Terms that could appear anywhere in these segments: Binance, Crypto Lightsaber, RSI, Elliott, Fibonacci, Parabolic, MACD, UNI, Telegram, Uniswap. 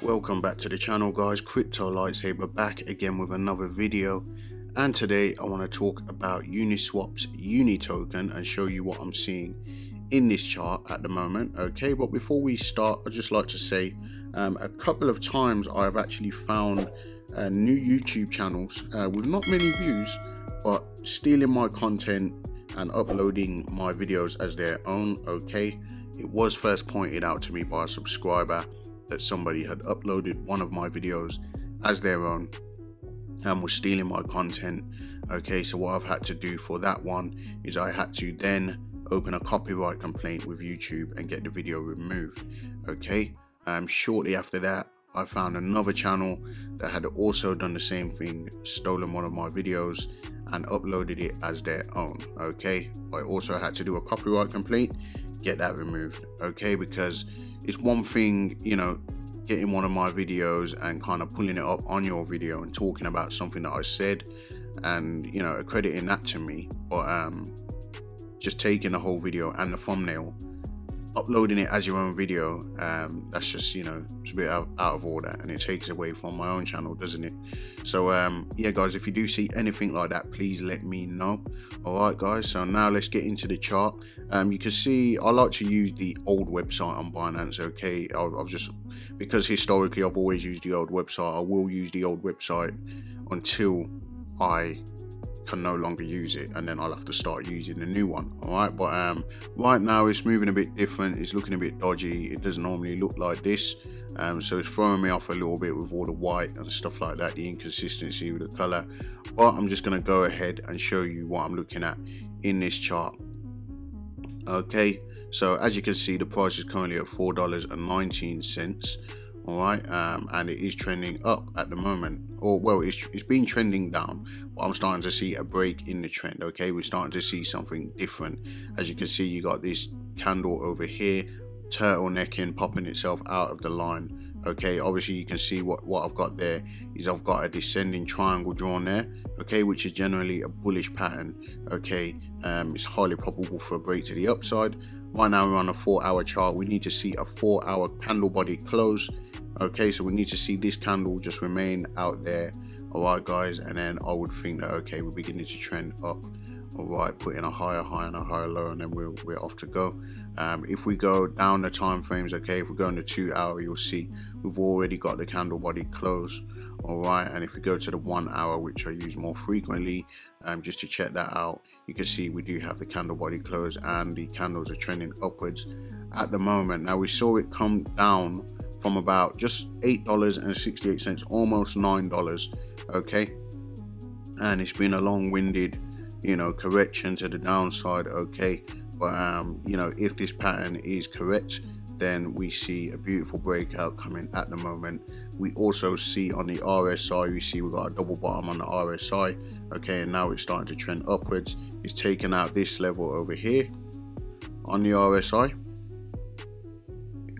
Welcome back to the channel, guys. Crypto Lightsaber back again with another video, and today I want to talk about Uniswap's Uni token and show you what I'm seeing in this chart at the moment. Okay, but before we start, I'd just like to say a couple of times I've actually found new YouTube channels with not many views but stealing my content and uploading my videos as their own. Okay, it was first pointed out to me by a subscriber that somebody had uploaded one of my videos as their own and was stealing my content. Okay, so what I've had to do for that one is I had to then open a copyright complaint with YouTube and get the video removed. Okay, shortly after that I found another channel that had also done the same thing, stolen one of my videos and uploaded it as their own. Okay, I also had to do a copyright complaint, get that removed. Okay, because it's one thing, you know, getting one of my videos and kind of pulling it up on your video and talking about something that I said and, you know, accrediting that to me, but just taking the whole video and the thumbnail, uploading it as your own video, that's just, you know, it's a bit out of order, and it takes away from my own channel, doesn't it? So yeah, guys, if you do see anything like that, please let me know. All right, guys, so now let's get into the chart. You can see I like to use the old website on Binance. Okay, I've just, because historically I've always used the old website, I will use the old website until I can no longer use it, and then I'll have to start using the new one. All right, but right now it's moving a bit different, it's looking a bit dodgy, it doesn't normally look like this, so it's throwing me off a little bit with all the white and stuff like that, the inconsistency with the color. But I'm just going to go ahead and show you what I'm looking at in this chart. Okay, so as you can see, the price is currently at $4.19. all right, and it is trending up at the moment, or well, it's been trending down, but I'm starting to see a break in the trend. Okay, we're starting to see something different. As you can see, you got this candle over here turtlenecking, popping itself out of the line. Okay, obviously you can see what I've got there is I've got a descending triangle drawn there, okay, which is generally a bullish pattern. Okay, it's highly probable for a break to the upside. Right now we're on a 4-hour chart, we need to see a 4-hour candle body close. Okay, so we need to see this candle just remain out there. All right, guys, and then I would think that, okay, we're beginning to trend up. All right, put in a higher high and a higher low, and then we're off to go. If we go down the time frames, okay, if we go in the 2-hour, you'll see we've already got the candle body close. All right, and if we go to the 1-hour, which I use more frequently, just to check that out, you can see we do have the candle body close, and the candles are trending upwards at the moment. Now we saw it come down from about just $8.68, almost $9. Okay, and it's been a long-winded, you know, correction to the downside. Okay, but you know, if this pattern is correct, then we see a beautiful breakout coming at the moment. We also see on the RSI, we see we've got a double bottom on the RSI. Okay, and now it's starting to trend upwards. It's taken out this level over here on the RSI.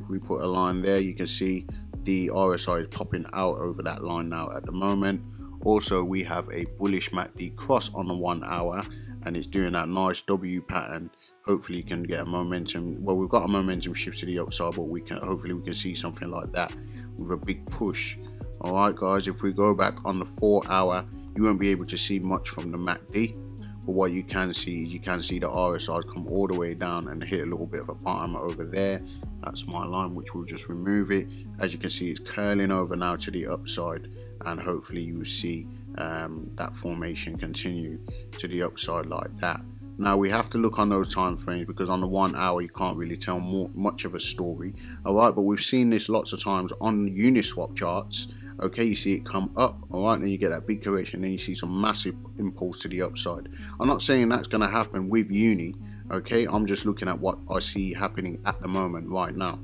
If we put a line there, you can see the RSI is popping out over that line now at the moment. Also, we have a bullish MACD cross on the 1-hour, and it's doing that nice W pattern. Hopefully you can get a momentum, well, we've got a momentum shift to the upside, but we can, hopefully we can see something like that with a big push. All right, guys, if we go back on the 4-hour, you won't be able to see much from the MACD, but what you can see is you can see the RSI come all the way down and hit a little bit of a bottom over there. That's my line, which will just remove it. As you can see, it's curling over now to the upside, and hopefully you will see that formation continue to the upside like that. Now we have to look on those time frames, because on the 1-hour you can't really tell much of a story. All right, but we've seen this lots of times on Uniswap charts. Okay, you see it come up, all right, then you get that big correction, then you see some massive impulse to the upside. I'm not saying that's going to happen with Uni. Okay, I'm just looking at what I see happening at the moment right now.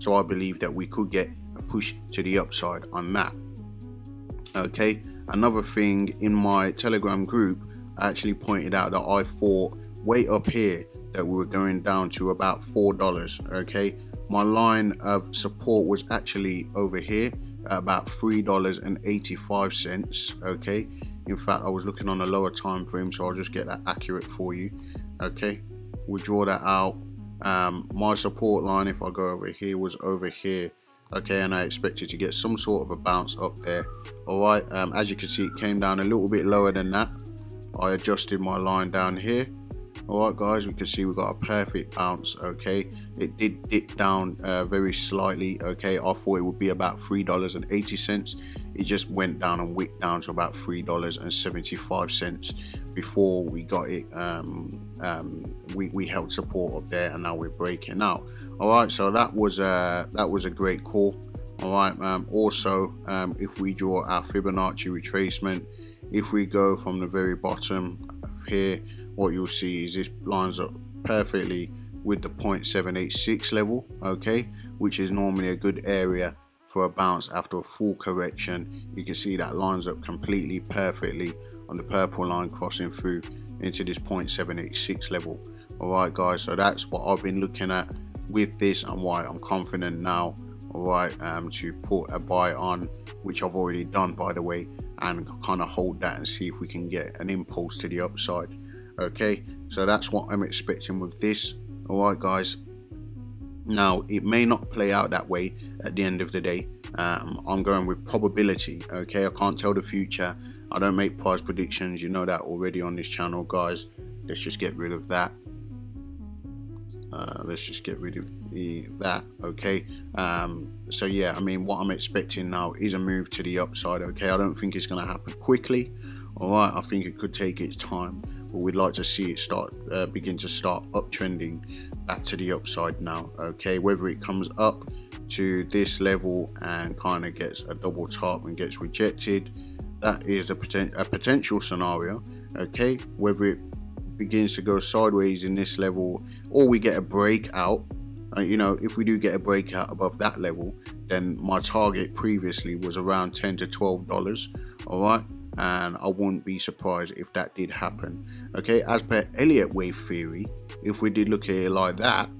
So I believe that we could get a push to the upside on that. Okay, another thing in my Telegram group, I actually pointed out that I thought way up here that we were going down to about $4. Okay, my line of support was actually over here at about $3.85. okay, in fact I was looking on a lower time frame, so I'll just get that accurate for you. Okay, we'll draw that out. My support line, if I go over here, was over here. Okay, and I expected to get some sort of a bounce up there. All right, as you can see, it came down a little bit lower than that. I adjusted my line down here. All right guys, we can see we got a perfect bounce. Okay, it did dip down very slightly. Okay, I thought it would be about $3.80. It just went down and wicked down to about $3.75 before we got it. We held support up there, and now we're breaking out. All right, so that was a great call. All right, also if we draw our Fibonacci retracement, if we go from the very bottom here, what you'll see is this lines up perfectly with the 0.786 level, okay, which is normally a good area for a bounce after a full correction. You can see that lines up completely perfectly on the purple line crossing through into this 0.786 level. All right guys, so that's what I've been looking at with this and why I'm confident now, all right, to put a buy on, which I've already done by the way, and kind of hold that and see if we can get an impulse to the upside. Okay, so that's what I'm expecting with this. All right guys, now it may not play out that way at the end of the day. I'm going with probability. Okay, I can't tell the future. I don't make price predictions, you know that already on this channel guys. Let's just get rid of that. Let's just get rid of that. Okay, so yeah, I mean what I'm expecting now is a move to the upside. Okay, I don't think it's going to happen quickly. Alright, I think it could take its time, but we'd like to see it start begin to uptrending back to the upside now. Okay, whether it comes up to this level and kind of gets a double top and gets rejected, that is a potential scenario. Okay, whether it begins to go sideways in this level or we get a breakout, you know, if we do get a breakout above that level, then my target previously was around $10 to $12. Alright, and I wouldn't be surprised if that did happen. Okay, as per Elliott wave theory, if we did look at it like that,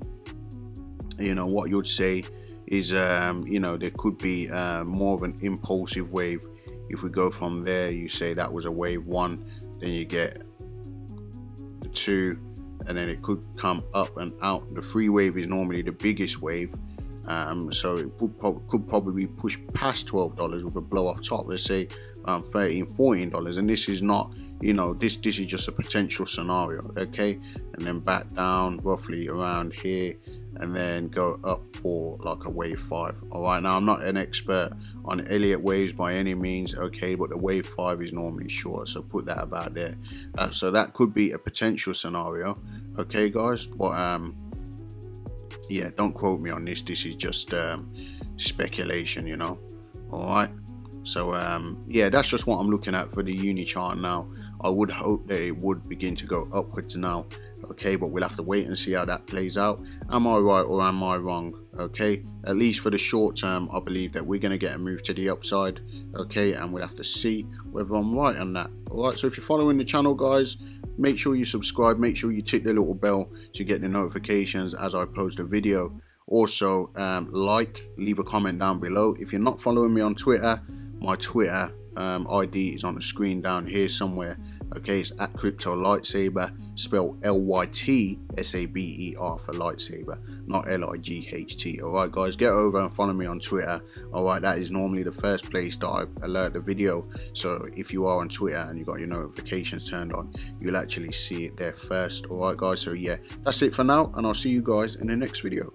you know what you'd say is you know, there could be more of an impulsive wave. If we go from there, you say that was a wave one, then you get the two, and then it could come up and out. The three wave is normally the biggest wave, so it could probably push past $12 with a blow off top, let's say $13, $14, and this is not, you know, this is just a potential scenario. Okay, and then back down roughly around here and then go up for like a wave five. All right, now I'm not an expert on Elliott waves by any means, okay, but the wave five is normally short, so put that about there. So that could be a potential scenario. Okay guys, but yeah, don't quote me on this, this is just speculation, you know. All right, so yeah, that's just what I'm looking at for the uni chart now. I would hope that it would begin to go upwards now. Okay, but we'll have to wait and see how that plays out. Am I right or am I wrong? Okay, at least for the short term, I believe that we're going to get a move to the upside. Okay, and we'll have to see whether I'm right on that. All right, so if you're following the channel guys, make sure you subscribe, make sure you tick the little bell to get the notifications as I post a video. Also leave a comment down below. If you're not following me on Twitter, my Twitter ID is on the screen down here somewhere. Okay, it's at Crypto Lightsaber, spelled L-Y-T-S-A-B-E-R for lightsaber, not L-I-G-H-T. All right guys, get over and follow me on Twitter. All right, that is normally the first place that I alert the video, so if you are on Twitter and you got your notifications turned on, you'll actually see it there first. All right guys, so yeah, that's it for now, and I'll see you guys in the next video.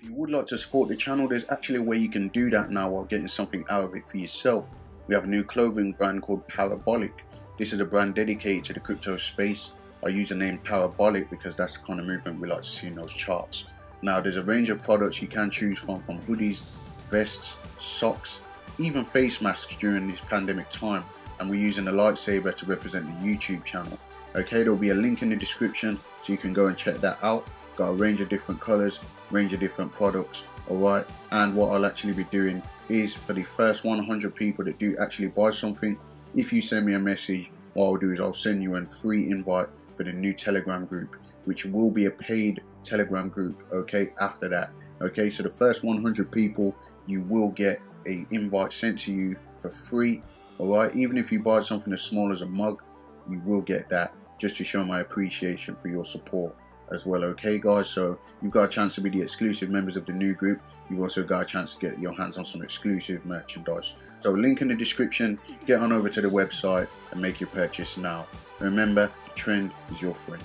If you would like to support the channel, there's actually a way you can do that now while getting something out of it for yourself. We have a new clothing brand called Parabolic. This is a brand dedicated to the crypto space. I use the name Parabolic because that's the kind of movement we like to see in those charts. Now there's a range of products you can choose from hoodies, vests, socks, even face masks during this pandemic time, and we're using the lightsaber to represent the YouTube channel. Okay, there'll be a link in the description so you can go and check that out. Got a range of different colors, range of different products. Alright, and what I'll actually be doing is for the first 100 people that do actually buy something, if you send me a message, what I'll do is I'll send you a free invite for the new Telegram group, which will be a paid Telegram group, okay, after that. Okay, so the first 100 people, you will get an invite sent to you for free, all right? Even if you buy something as small as a mug, you will get that, just to show my appreciation for your support as well, okay guys? So you've got a chance to be the exclusive members of the new group. You've also got a chance to get your hands on some exclusive merchandise. So link in the description, get on over to the website and make your purchase now. Remember, the trend is your friend.